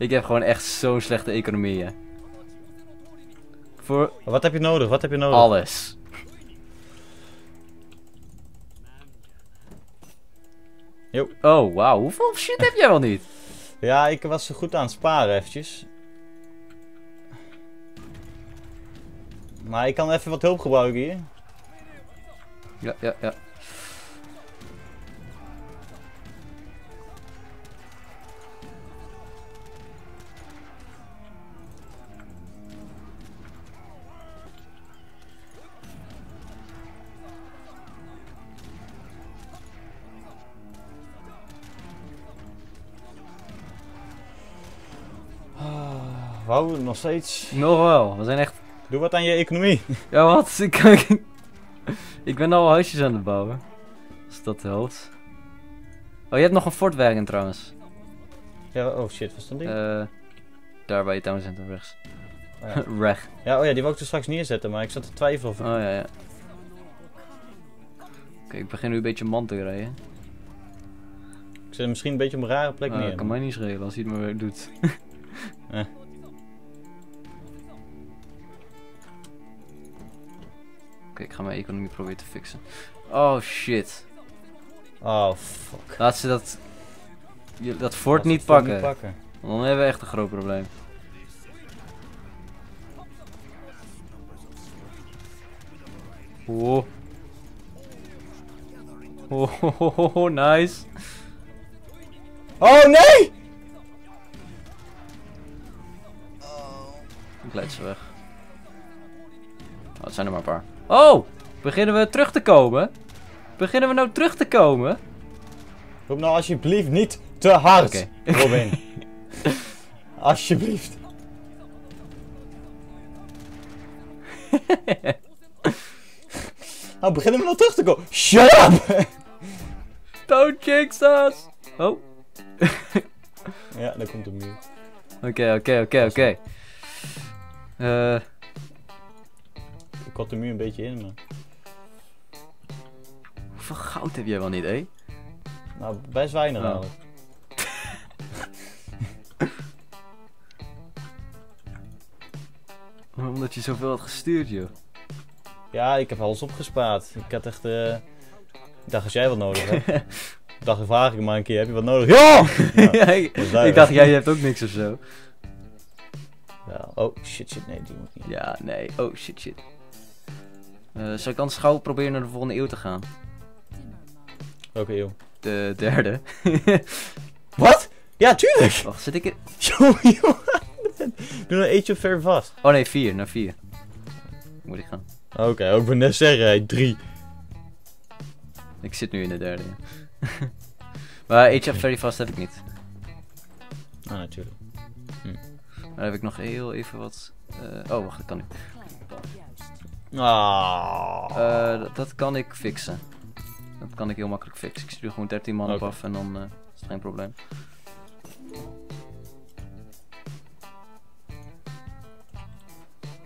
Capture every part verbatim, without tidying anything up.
Ik heb gewoon echt zo'n slechte economieën. Voor... Wat heb je nodig? Wat heb je nodig? Alles. Yo. Oh, wauw. Hoeveel shit heb jij wel niet? Ja, ik was er goed aan het sparen eventjes. Maar ik kan even wat hulp gebruiken hier. Ja, ja, ja. Wauw, nog steeds. Nog wel, we zijn echt... Doe wat aan je economie. Ja, wat? Ik, ik, ik ben al huisjes aan het bouwen. Als dat helpt. Oh, je hebt nog een fort wagon trouwens. Ja, oh shit, wat stond die? Uh, daar bij je town center rechts. Oh, ja. Recht. Ja, oh ja, die wou ik er straks neerzetten, maar ik zat te twijfelen of... Oh ja, ja. Oké, okay, ik begin nu een beetje man te rijden. Ik zet hem misschien een beetje op een rare plek oh, neer. Dat kan mij niet schelen als hij het maar weer doet. eh. Ik ga mijn economie proberen te fixen. Oh shit. Oh fuck. Laat ze dat, dat fort niet pakken. niet pakken. Dan hebben we echt een groot probleem. Oh. Oh, oh, oh, oh, oh nice. Oh nee! Ik leid ze weg. Oh, het zijn er maar een paar. Oh! Beginnen we terug te komen? Beginnen we nou terug te komen? Roep nou alsjeblieft niet te hard, okay. Robin. Alsjeblieft. Nou, beginnen we nou terug te komen? Shut up! Don't jinx us! Oh. Ja, daar komt hem nu. Oké, oké, oké, oké. Eh... Uh, Ik had de muur een beetje in, maar... Hoeveel goud heb jij wel niet, hé? Nou, best weinig nou. Omdat je zoveel had gestuurd, joh. Ja, ik heb alles opgespaard. Ik had echt... Uh... Ik dacht, als jij wat nodig hebt. Ik dacht, vraag ik maar een keer, heb je wat nodig? Ja! Nou, ja ik, ik dacht, jij hebt ook niks of zo. Ja, oh, shit, shit, nee, die moet niet. Ja, nee, oh, shit, shit. Uh, zal ik dan schouw proberen naar de volgende eeuw te gaan? Welke eeuw? De derde. Wat? Ja, tuurlijk! Wacht, zit ik in... Doe nou Age of ver vast. Oh nee, vier, naar vier. Moet ik gaan. Oké, okay, ook ben net zeggen, drie. Ik zit nu in de derde. Maar Age of ver vast heb ik niet. Ah, natuurlijk. Hm. Dan heb ik nog heel even wat... Uh... Oh, wacht, dat kan ik. Oh. Uh, dat, dat kan ik fixen. Dat kan ik heel makkelijk fixen. Ik stuur gewoon dertien man okay. op af en dan uh, is het geen probleem.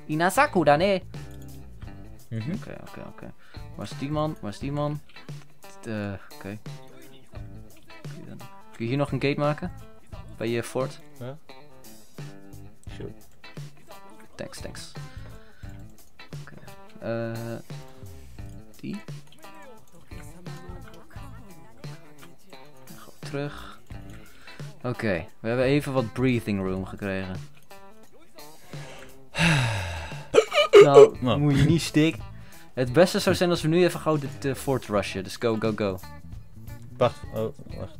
Inazaku dan, hè? Oké, oké, oké. Waar is die man? Waar is die man? Uh, oké. Okay. Kun je hier nog een gate maken? Bij je fort? Ja. Sure. Thanks, thanks. Eh, uh, die. Goed, terug. Oké, okay, we hebben even wat breathing room gekregen. Nou, no. Moet je niet stik. Het beste zou zijn als we nu even gauw dit uh, fort rushen. Dus go, go, go. Wacht, oh, wacht.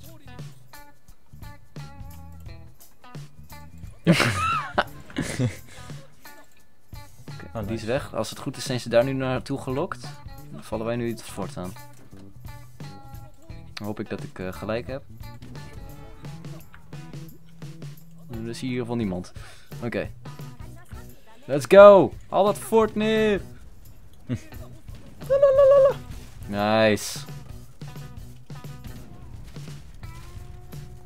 Ja. Oh, die is weg. Als het goed is zijn ze daar nu naartoe gelokt. Dan vallen wij nu het fort aan. Dan hoop ik dat ik uh, gelijk heb. Er is hier in ieder geval niemand. Oké. Okay. Let's go! Al dat fort neer! Nice.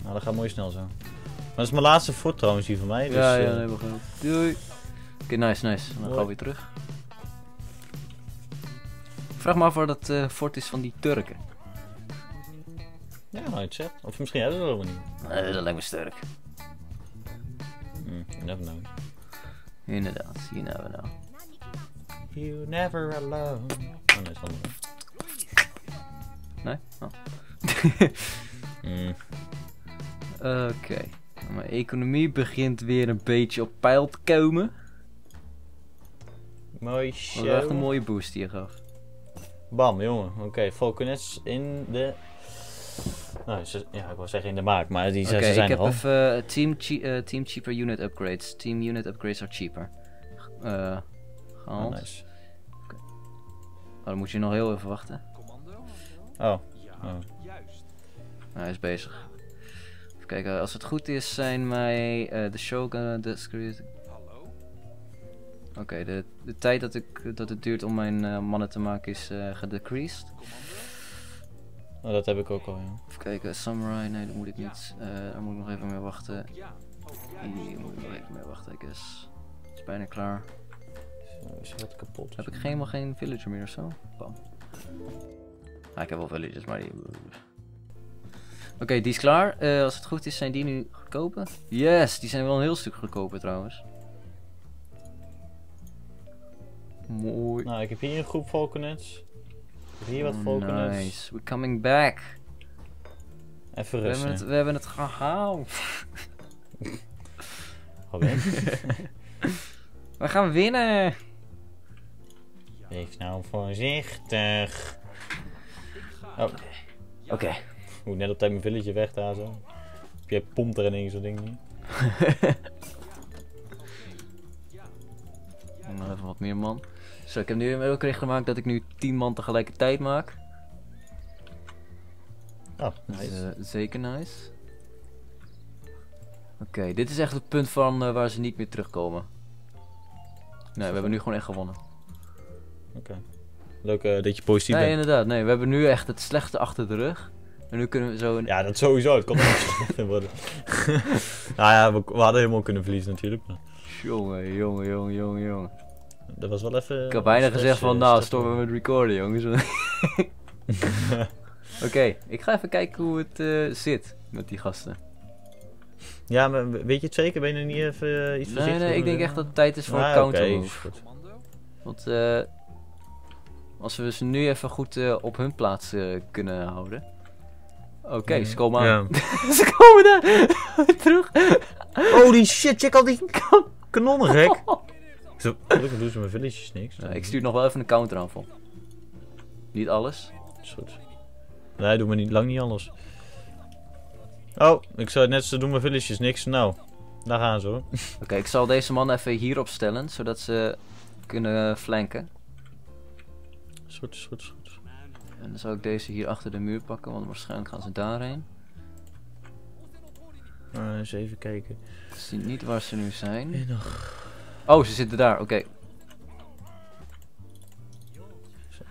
Nou, dat gaat mooi snel zo. Maar dat is mijn laatste fort trouwens hier van mij. Dus, ja, ja, helemaal goed. Doei! Oké, okay, nice, nice. Dan gaan we weer terug. Ik vraag me af waar dat uh, fort is van die Turken. Ja, nou, het zegt. Of misschien hebben ze dat wel niet. Nee, dat lijkt me sterk. You never know. Inderdaad, you never know. You never alone. Oh nee, is wel Nee? Oh. mm. Oké. Okay. Mijn economie begint weer een beetje op peil te komen. Mooi show. Dat was echt een mooie boost die je gaf. Bam, jongen. Oké, okay, Falconets in de... Nou, ze, ja, ik wil zeggen in de maak, maar die okay, ze zijn er al. Oké, ik heb even team, uh, team cheaper unit upgrades. Team unit upgrades are cheaper. Eh, uh, gehaald. Oh, nice. Okay. Oh, dan moet je nog heel even wachten. Oh. oh. Nou, hij is bezig. Even kijken, als het goed is zijn mij uh, de Shogun... De... Oké, okay, de, de tijd dat, ik, dat het duurt om mijn uh, mannen te maken is uh, gedecreased. Oh, dat heb ik ook al, ja. Even kijken, Samurai, nee, dat moet ik niet. Uh, daar moet ik nog even mee wachten. Hier moet ik nog even mee wachten, I guess. Het is bijna klaar. Zo, is wat kapot. Heb ik helemaal geen villager meer ofzo? Bam. Ah, ik heb wel villagers, maar die... Oké, okay, die is klaar. Uh, als het goed is, zijn die nu goedkoper? Yes, die zijn wel een heel stuk goedkoper trouwens. Mooi. Nou, ik heb hier een groep Falconets. Ik heb hier wat Falconets. Oh, nice, we're coming back. Even rust. We, we hebben het gehaald. Robin. We gaan winnen. Wees nou voorzichtig. Oh. Oké. Okay. Ik moet net op tijd mijn village weg daar zo. Je pompt er in één zo'n ding niet. Nou, even wat meer man. Zo, ik heb nu ook recht gemaakt dat ik nu tien man tegelijkertijd maak. Oh, nice. Is, uh, zeker nice. Oké, okay, dit is echt het punt van uh, waar ze niet meer terugkomen. Nee, we hebben nu gewoon echt gewonnen. Oké. Okay. Leuk uh, dat je positief nee, bent. Nee, inderdaad. Nee, we hebben nu echt het slechte achter de rug. En nu kunnen we zo... Een... Ja, dat sowieso. Het kon nog slechter worden. Nou ja, we, we hadden helemaal kunnen verliezen natuurlijk. Maar... Jongen, jongen, jongen, jongen, jongen. Dat was wel even... Ik had bijna gezegd van, nou, stoppen we met recorden, jongens. Oké, okay, ik ga even kijken hoe het uh, zit met die gasten. Ja, maar weet je het zeker? Ben je er niet even uh, iets voorzichtig? Nee, nee, ik denk echt dat het tijd is voor ah, een counter move. Okay, want uh, als we ze nu even goed uh, op hun plaats uh, kunnen houden. Oké, okay, mm. ze komen aan. Ja. Ze komen daar terug. Holy shit, check al die kanonnen, gek. Zo, gelukkig doen ze mijn villages niks. Ja, ik stuur nog wel even een counteraanval. Niet alles. Goed. Nee, doe maar niet, lang niet alles. Oh, ik zei net, ze doen mijn villages niks. Nou, daar gaan ze hoor. Oké, okay, ik zal deze man even hierop stellen, zodat ze kunnen flanken. Is goed, is goed, is goed. En dan zal ik deze hier achter de muur pakken, want waarschijnlijk gaan ze daarheen. Uh, eens even kijken. Ik zie niet waar ze nu zijn. Nee, oh, ze zitten daar, oké. Okay.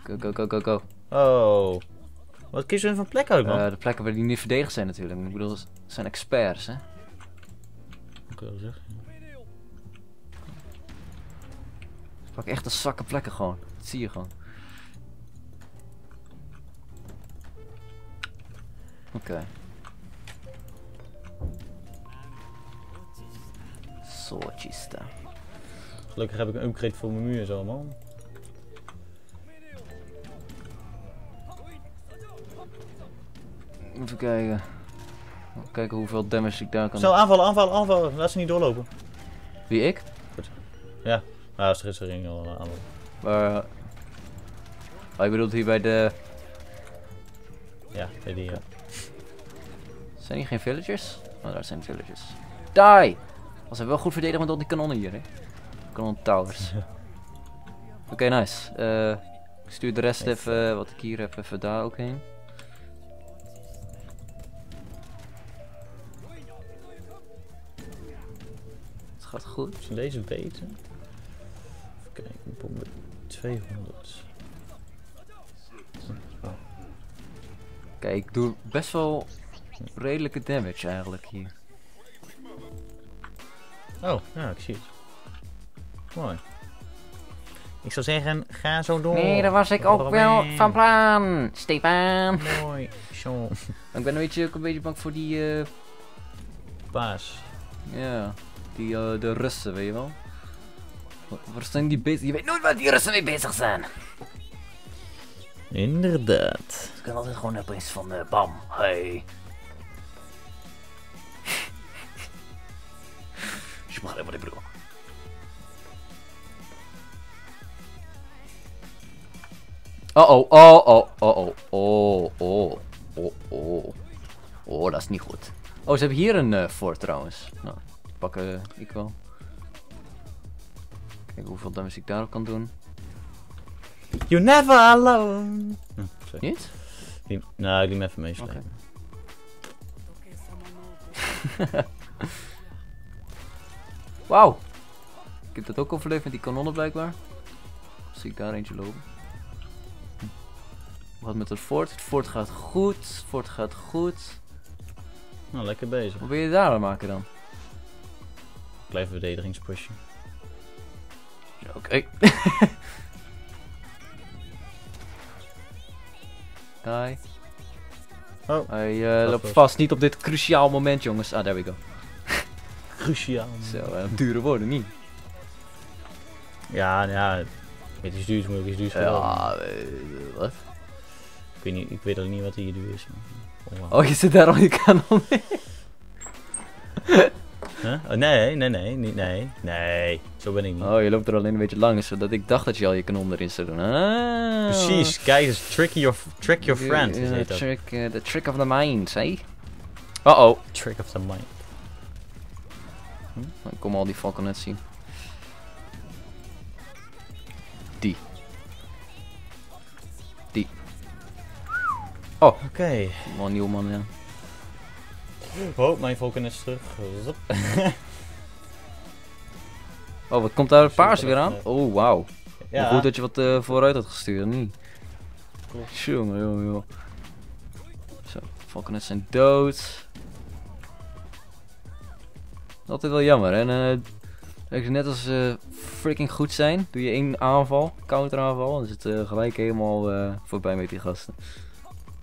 Go, go, go, go, go. Oh. Wat kiezen hun van plek uit, man? Uh, de plekken waar die niet verdedigd zijn natuurlijk. Ik bedoel, ze zijn experts, hè. Oké, dat zeg. Ik pak echt een zakken plekken gewoon. Dat zie je gewoon. Oké. Okay. Soortjista. Gelukkig heb ik een upgrade voor mijn muur en zo, man. Even kijken. Even kijken hoeveel damage ik daar kan doen. Zo, aanvallen, aanvallen, aanvallen. Laat ze niet doorlopen. Wie, ik? Goed. Ja, nou, als er is, er ging al aanvallen. Maar... Uh, oh, je bedoelt hier bij de... Ja, bij die, ja. Zijn hier geen villagers? Oh, daar zijn villagers. Die! Als ze wel goed verdedigd met al die kanonnen hier, hè? Kanon towers. Oké, okay, nice. Uh, ik stuur de rest even, even wat ik hier heb, even daar ook heen. Het gaat goed. Als we deze weten. Even kijken, bombe tweehonderd. Oh. Kijk, ik doe best wel redelijke damage eigenlijk hier. Oh, nou, ik zie het. Mooi. Ik zou zeggen, ga zo door. Nee, daar was ik ook Robin. Wel van plan, Stefan. Mooi, zo. Ik ben een beetje, ook een beetje bang voor die... Uh... Paas. Ja, die, uh, de Russen, weet je wel. Waar zijn die bezig? Je weet nooit waar die Russen mee bezig zijn. Inderdaad. Ze kunnen altijd gewoon opeens van uh, bam, hey. Je mag helemaal niet bedoelen. Oh oh, oh oh, oh oh, oh oh, oh oh, dat is niet goed. Oh, ze hebben hier een uh, fort trouwens. Nou, die pakken uh, ik wel. Kijken hoeveel damage ik daarop kan doen. You never alone! Hm, niet? Die, nou, ik liet hem even meeslepen. Okay. Wauw! Ik heb dat ook overleefd met die kanonnen blijkbaar. Zie ik daar eentje lopen. Hm. Wat met het fort? Het fort gaat goed. Het fort gaat goed. Nou, lekker bezig. Wat wil je daar aan maken dan? Blijf verdedigingspushen. Ja, oké. Okay. Hi. Oh. Hij uh, loopt vast. Niet op dit cruciaal moment, jongens. Ah, there we go. Cruciaal. Zo, uh, dure woorden, niet? Ja, ja. Het is duur, moet ik iets duurs doen. Ja, uh, wat? Ik weet, niet, ik weet al niet wat hier duur is. Maar... Oh, wow. Oh, je zit daar al je kanon mee? Huh? Oh, nee, nee, nee, niet, nee, nee, zo ben ik niet. Oh, je loopt er alleen een beetje langs, zodat ik dacht dat je al je kanon erin zou doen. Ah. Precies, kijk eens, trick your, trick your friend. The, uh, trick, uh, the trick of the mind, hè? Hey? Uh-oh. Trick of the mind. Hm? Dan komen al die valken net zien. Die. Die. Oh. Oké. Okay. Man, nieuw man, ja. Oh, mijn volken is terug. Oh, wat komt daar het paars weer aan? Oh, wauw. Ja. Goed dat je wat uh, vooruit had gestuurd, niet? Jongen, jongen, jongen. Zo, valken zijn dood. Altijd wel jammer, hè? En, uh, net als ze uh, freaking goed zijn, doe je één aanval, counteraanval, en dan zit uh, gelijk helemaal uh, voorbij met die gasten.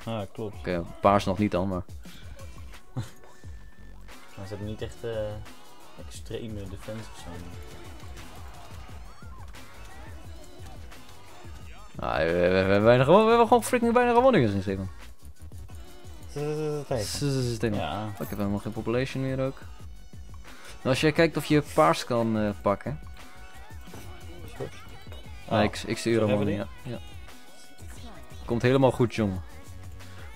Ah, klopt. Oké, okay, paars nog niet dan, maar... Maar ze hebben niet echt uh, extreme defense of zo. Ah, we, we, we, we, we, hebben weinig, we hebben gewoon freaking bijna gewonnen in Stefan. Stefan. Ja. Ik heb helemaal geen population meer ook. Nou, als jij kijkt of je paars kan uh, pakken. Oh. Ah, ik, ik stuur hem al in. Ja. Komt helemaal goed, jongen.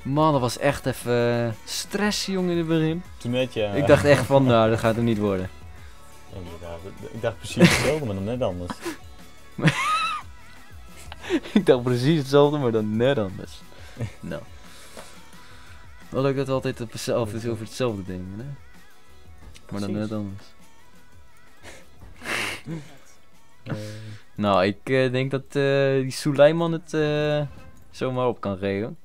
Man, dat was echt even stress, jongen, in het begin. Toen net, ja. Ik dacht echt van, nou, dat gaat hem niet worden. Ik dacht precies hetzelfde, maar dan net anders. Ik dacht precies hetzelfde, maar dan net anders. Nou. Wel leuk dat we altijd op zelf, over hetzelfde denken, hè? Maar dan net anders. uh. Nou, ik uh, denk dat uh, die Suleiman het uh, zomaar op kan regelen.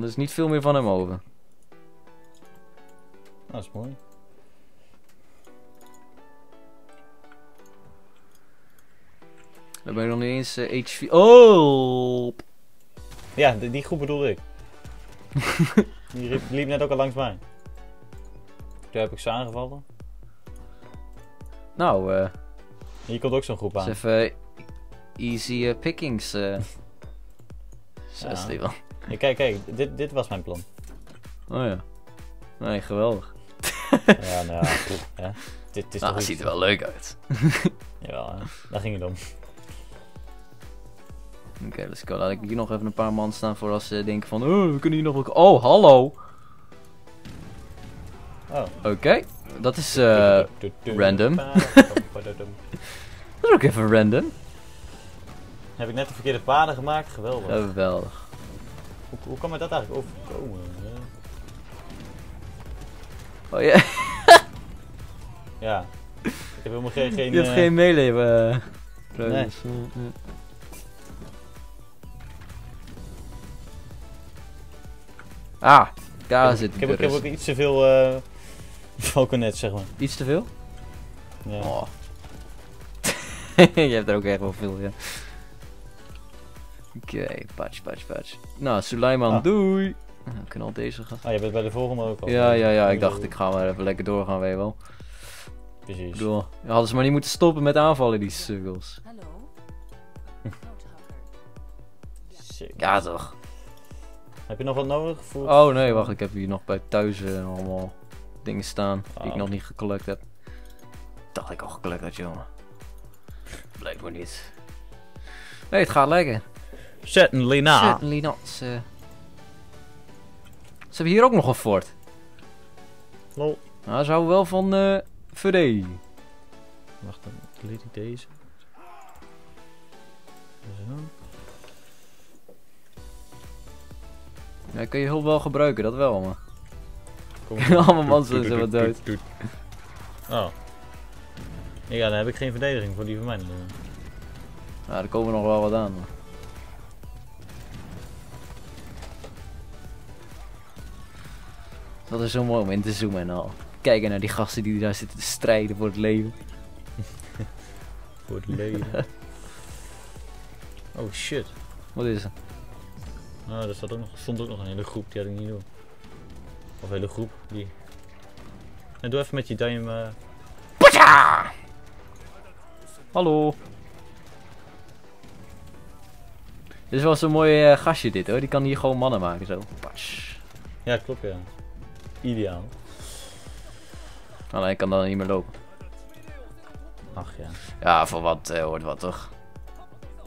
Er is niet veel meer van hem over. Dat is mooi. Dan ben je nog niet eens uh, H vier... Oh! Ja, die, die groep bedoel ik. Die liep, liep net ook al langs mij. Toen heb ik ze aangevallen. Nou, eh... Uh, hier komt ook zo'n groep aan. Is even easy uh, pickings. Uh. Zo is die wel. Ja, kijk, kijk, dit, dit was mijn plan. Oh ja. Nee, geweldig. Ja, nou ja, goed. Ja. Dit, dit is nou, het ziet er wel leuk uit. Jawel, daar ging het om. Oké, okay, let's go. Laat ik hier nog even een paar man staan voor als ze denken van... Oh, we kunnen hier nog wel... Oh, hallo! Oh. Oké, okay. Dat is eh... Uh, random. Dat is ook even random. Heb ik net de verkeerde paden gemaakt? Geweldig. Geweldig. Hoe, hoe kan me dat eigenlijk overkomen? Oh ja. Ja. Ik heb helemaal geen... geen je hebt uh... geen meeleven. Uh, nee. Ah, daar ik, zit ik heb, ik heb ook iets te veel uh, Falconet, zeg maar. Iets te veel? Ja. Oh. Je hebt er ook echt wel veel, ja. Oké, okay, patch, patch, patch. Nou, Suleiman, ah. Doei! We kunnen al deze gaan. Ah, je bent bij de volgende ook al. Ja, ja, ja. Ik dacht, ik ga maar even lekker doorgaan, weet je wel. Precies. Ik bedoel, hadden ze maar niet moeten stoppen met aanvallen, die suggels. Hallo. Ja, toch. Heb je nog wat nodig? Voor... Oh nee, wacht. Ik heb hier nog bij thuis uh, allemaal dingen staan die oh. ik nog niet gecollect heb. Dacht ik al gecollect had, jongen. Blijkt me niet. Nee, het gaat lekker. Certainly not. Certainly not. Ze... ze hebben hier ook nog een fort. Lol. Nou, ze houden wel van uh, V D. Wacht, dan delete ik deze. Zo. Ja, kun je hulp wel gebruiken, dat wel, man. Allemaal mansen zijn wat dood. Oh. Ja, dan heb ik geen verdediging voor die van mij. Nou, er komen nog wel wat aan, man. Dat is zo mooi om in te zoomen en al. Kijken naar die gasten die daar zitten te strijden voor het leven. Voor het leven. Oh shit. Wat is er? Nou, er staat ook nog, stond ook nog een hele groep, die had ik niet door. Of een hele groep, die... En doe even met je duim... Uh... Pacha! Hallo! Dit is wel zo'n mooi uh, gastje dit hoor, die kan hier gewoon mannen maken zo. Patsch. Ja, klopt ja. Ideaal. Alleen ik kan dan niet meer lopen. Ach ja. Ja, voor wat uh, hoort wat toch?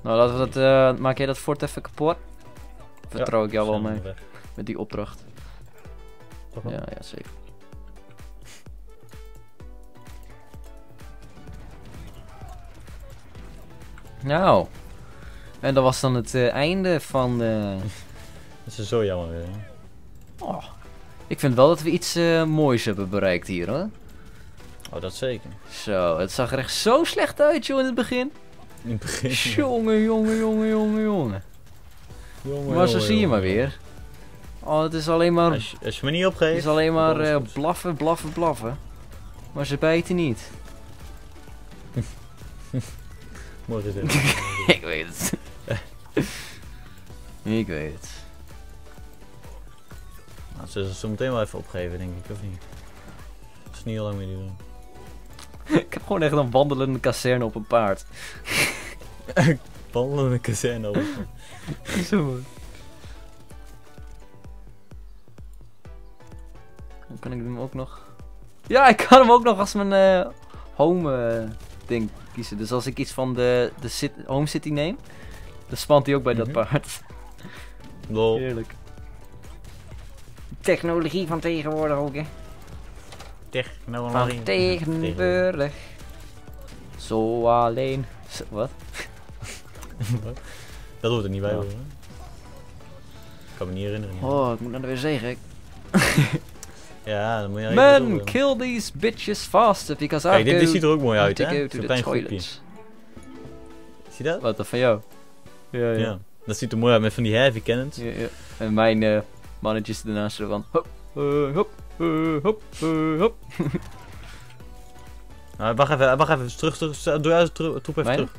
Nou, laten we dat, uh, maak jij dat fort even kapot? Vertrouw ja, ik jou wel mee. Weg. Met die opdracht. Toch? Ja, ja, zeker. Nou. En dat was dan het uh, einde van de... Dat is zo jammer weer, hè? Oh. Ik vind wel dat we iets uh, moois hebben bereikt hier, hoor. Oh, dat zeker. Zo, het zag er echt zo slecht uit, joh, in het begin. In het begin. Jongen, jongen, jongen, jongen, jongen. Jongen, maar zo jongen, zie je jongen. maar weer. Oh, het is alleen maar... Als je, als je me niet opgeeft... Het is alleen maar uh, blaffen, blaffen, blaffen. Maar ze bijten niet. Mooi is dit. Ik weet het. Ik weet het. Nou, ze zullen zo meteen wel even opgeven, denk ik, of niet? Dat is niet heel lang meer duren. Ik heb gewoon echt een wandelende kazerne op een paard. Wandelende kazerne op een paard. Zo mooi. Dan kan ik hem ook nog... Ja, ik kan hem ook nog als mijn uh, home uh, ding kiezen. Dus als ik iets van de, de sit home city neem, dan spant hij ook bij mm-hmm. dat paard. Lol. Heerlijk. Technologie van tegenwoordig ook, hè. Technologie van tegenwoordig. Zo alleen. Zo, wat? Wat? Dat hoort er niet bij, hoor. Ja. Ik kan me niet herinneren. Ja. Oh, ik moet naar de wc, gek. Ja, dan moet je... Man, kill these bitches faster, because I... Kijk, dit, dit ziet er ook mooi uit, hè? Klein groepje. Zie je dat? Wat, dat van jou? Ja, ja, ja. Dat ziet er mooi uit, met van die heavy cannons. Ja, ja. En mijn uh, mannetjes ernaast ervan. Hop, uh, hop, uh, hop, uh, hop. Nou, wacht even, wacht even. Terug, terug. Doe juist de troep even terug.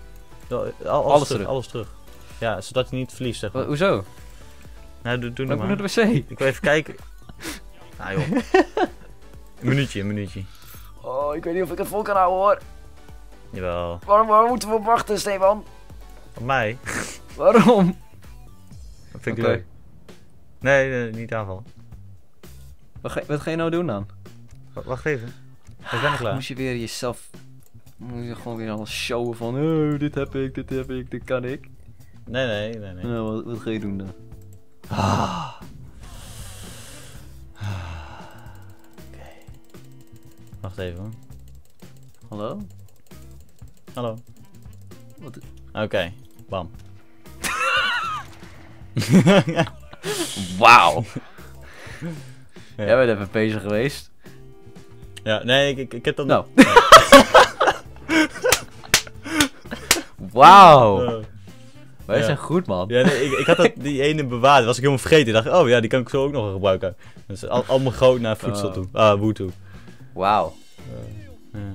Alles, alles terug, terug. Alles terug. Ja, zodat je niet verliest, zeg maar. Wat, hoezo? Nou, doe, doe nou maar. Ik moet naar de wc. Ik wil even kijken. Nou joh. Een minuutje, een minuutje. Oh, ik weet niet of ik het vol kan houden, hoor. Jawel. Waarom, waarom moeten we op wachten, Stefan? Op mij? Waarom? Dat vind ik okay. leuk. Nee, nee, niet aanvallen. Wat ga, wat ga je nou doen dan? W wacht even. Ik ben er klaar. Moest je weer jezelf... Moet je gewoon weer alles showen van... Oh, dit heb ik, dit heb ik, dit kan ik. Nee, nee, nee, nee. Nou, wat, wat ga je doen dan? Ah. Ah. Oké. Okay. Wacht even, hoor. Hallo? Hallo. Wat? Oké, okay. Bam. Wauw. Ja. Jij bent even bezig geweest. Ja, nee, ik, ik, ik heb dat nou. Niet. Wauw. Uh. Wij ja. zijn goed, man. Ja, nee, ik, ik had dat, die ene bewaard, was ik helemaal vergeten. Ik dacht, oh ja, die kan ik zo ook nog gebruiken. Dus al, allemaal groot naar voedsel uh. toe. Ah, woe toe. Wauw. Uh, ja.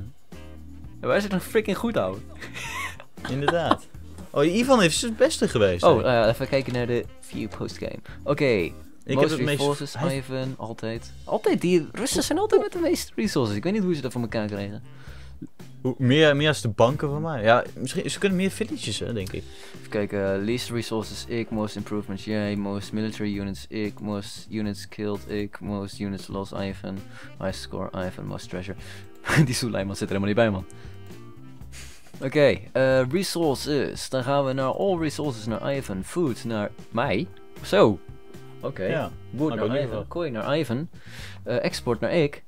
Ja, wij zijn nog freaking goed, ouwe. Inderdaad. Oh, Ivan heeft zijn beste geweest. Oh, uh, even kijken naar de view post game. Oké, okay. Ik Most heb het resources meest... even, altijd. Altijd, die Russen zijn altijd met de meeste resources. Ik weet niet hoe ze dat voor elkaar krijgen. Hoe, meer, meer als de banken van mij. Ja, misschien, ze kunnen meer villages, hè, denk ik. Even kijken, uh, least resources, ik, most improvements, jij, most military units, ik, most units killed, ik, most units lost, Ivan, high score, Ivan, most treasure. Die Suleiman zit er helemaal niet bij, man. Oké, okay, uh, resources. Dan gaan we naar all resources, naar Ivan, food, naar mij. Zo. Oké, okay. Ja, wood naar Ivan, kooi naar Ivan, uh, export naar ik,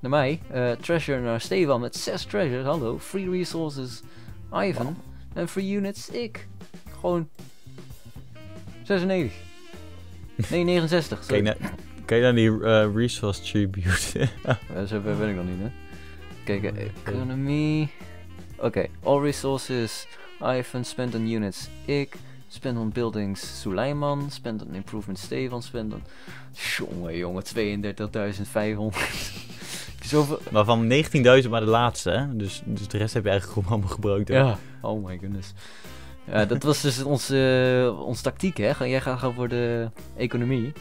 naar mij, uh, treasure naar Stefan met zes treasures, hallo, free resources Ivan en free units ik. Gewoon zesennegentig. Nee, negenenzestig. Kijk naar na naar die uh, resource tribute. Ja, zo ben ik nog niet, hè. Kijk, uh, economy. Oké, okay. All resources Ivan, spend on units ik. Spend on buildings Suleiman, spend on improvement Stefan, spend on... Jongen, jongen, tweeëndertigduizend vijfhonderd. Zoveel... Maar van negentienduizend maar de laatste, hè? Dus, dus de rest heb je eigenlijk gewoon allemaal gebruikt. Hè? Ja, oh my goodness. Ja, dat was dus onze uh, ons tactiek, hè? Jij gaat gaan voor de economie.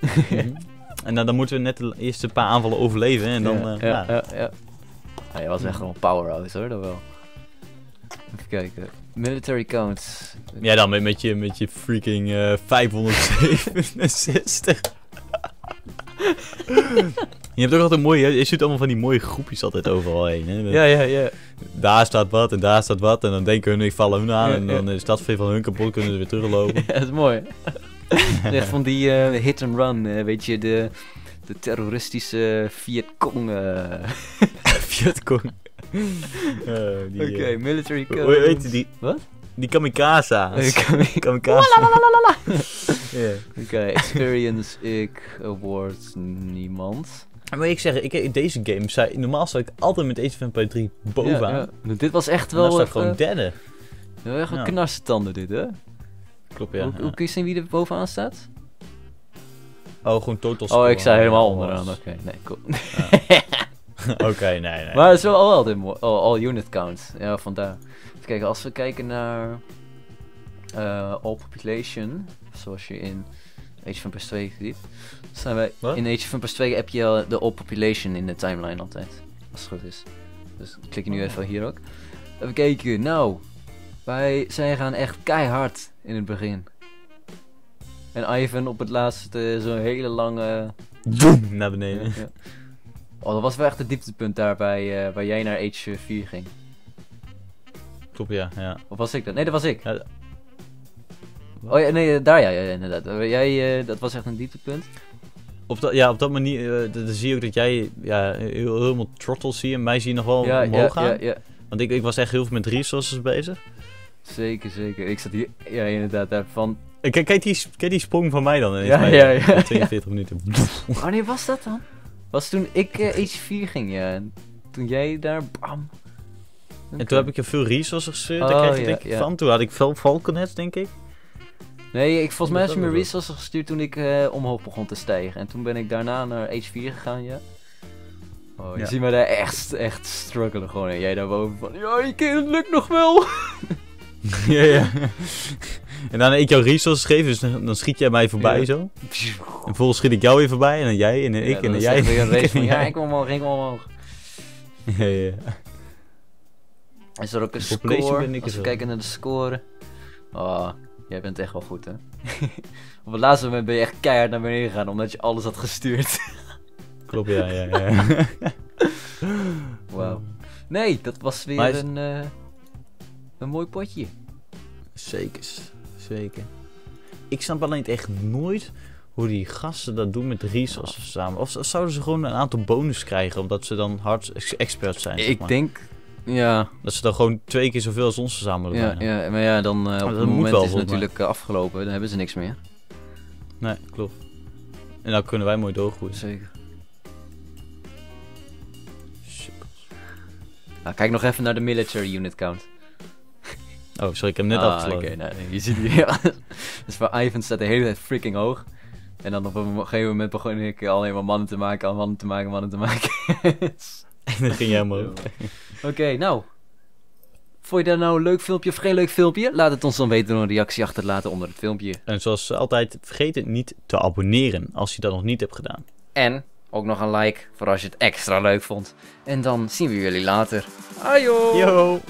Mm-hmm. En nou, dan moeten we net de eerste paar aanvallen overleven, hè? En dan... Ja, uh, ja, ja. ja, ja. Nou, je was echt gewoon powerhouse, hoor, dat wel. Even kijken. Military count. Ja, dan met, met, je, met je freaking uh, vijfhonderdzevenenzestig. Je hebt ook altijd een mooie... Je ziet allemaal van die mooie groepjes altijd overal heen. Hè? Ja, ja, ja. Daar staat wat en daar staat wat. En dan denken hun, ik val hun aan. Ja, en dan ja. Is dat veel van hun kapot. Kunnen ze weer teruglopen. Ja, dat is mooi. Echt van die uh, hit and run. Uh, weet je, de, de terroristische Vietcong. Uh... Vietcong. Uh, Oké, okay, uh, military code. Hoe heet die? Wat? Die kamikaza's. Kamikaza. yeah. Oké, okay, experience, ik, award, niemand. Maar ik zeg, ik, deze game, zei, normaal sta ik altijd met Age of Empires drie bovenaan. Ja, ja. Dit was echt wel... Nou staat gewoon derde. Nou, echt wel ja. Knarsetanden dit, hè? Klopt, ja. Hoe, ja. hoe kun je zien wie er bovenaan staat? Oh, gewoon total score. Oh, ik sta helemaal onderaan. Oké, okay, nee, cool. Ja. Oké, okay, nee, nee. Maar het is wel altijd mooi. Oh, all unit count. Ja, vandaar. Even kijken, als we kijken naar... Uh, all population. Zoals je in Age of Empires twee ziet. Zijn wij... What? In Age of Empires twee heb je al de all population in de timeline altijd. Als het goed is. Dus klik je nu even hier ook. Even kijken. Nou. Wij zijn gaan echt keihard in het begin. En Ivan op het laatste zo'n hele lange... Doem! Naar beneden. Ja, ja. Oh, dat was wel echt het dieptepunt daar bij, uh, waar jij naar Age vier ging. Klopt, ja, ja. Of was ik dat? Nee, dat was ik. Ja, oh ja, nee, daar ja, ja inderdaad. Jij, uh, dat was echt een dieptepunt. Op dat, ja, op dat manier uh, dan zie je ook dat jij ja, heel, helemaal trottles zie en mij zie je nog wel ja, omhoog ja, gaan. Ja, ja. Want ik, ik was echt heel veel met resources bezig. Zeker, zeker. Ik zat hier, ja inderdaad, daarvan. Kijk, kijk, die, kijk die sprong van mij dan. Ja, mij, ja, ja. tweeënveertig ja. minuten. Wanneer was dat dan? Was toen ik uh, Age vier ging, ja. En toen jij daar, bam. Okay. En toen heb ik je veel resources gestuurd. Oh, daar kreeg ik ja, denk ik ja. van. Toen had ik veel Falconheads, denk ik. Nee, ik, volgens mij heb je mijn resources gestuurd toen ik uh, omhoog begon te stijgen. En toen ben ik daarna naar Age vier gegaan, ja. Oh, je ja. ziet mij daar echt, echt struggelen gewoon. En jij daarboven van, ja, ik, het lukt nog wel. Ja, ja. En dan ik jou resources geef, dus dan schiet jij mij voorbij ja. zo. En vervolgens schiet ik jou weer voorbij, en dan jij, en dan ja, ik, en dan, dan jij. Weer een race van, ja, ik wil omhoog, ik wil omhoog. Ja, ja. Is er ook een score? Ik Als we kijken naar de score. Oh, jij bent echt wel goed, hè? Op het laatste moment ben je echt keihard naar beneden gegaan, omdat je alles had gestuurd. Klopt, ja, ja, ja. Wauw. Nee, dat was weer is... een, uh, een mooi potje. Zeker, zeker. Ik snap alleen echt nooit hoe die gasten dat doen met resources samen. Of, of zouden ze gewoon een aantal bonus krijgen omdat ze dan hard experts zijn? Ik zeg maar. denk, ja. Dat ze dan gewoon twee keer zoveel als ons verzamelen. Ja, ja, maar ja, dan uh, op het moment wel, is het natuurlijk mij. afgelopen. Dan hebben ze niks meer. Nee, klopt. En dan kunnen wij mooi doorgroeien. Zeker. Nou, kijk nog even naar de military unit count. Oh, sorry, ik heb hem net ah, afgesloten. Oké, okay, nee, je ziet hier. Ja. Dus voor Ivan staat de hele tijd freaking hoog. En dan op een gegeven moment begon ik alleen maar mannen te maken, al mannen te maken, mannen te maken. En dan ging jij maar. Oké, okay, nou. Vond je dat nou een leuk filmpje of geen leuk filmpje? Laat het ons dan weten door een reactie achter te laten onder het filmpje. En zoals altijd, vergeet het niet te abonneren als je dat nog niet hebt gedaan. En ook nog een like voor als je het extra leuk vond. En dan zien we jullie later. Ajo! Yo!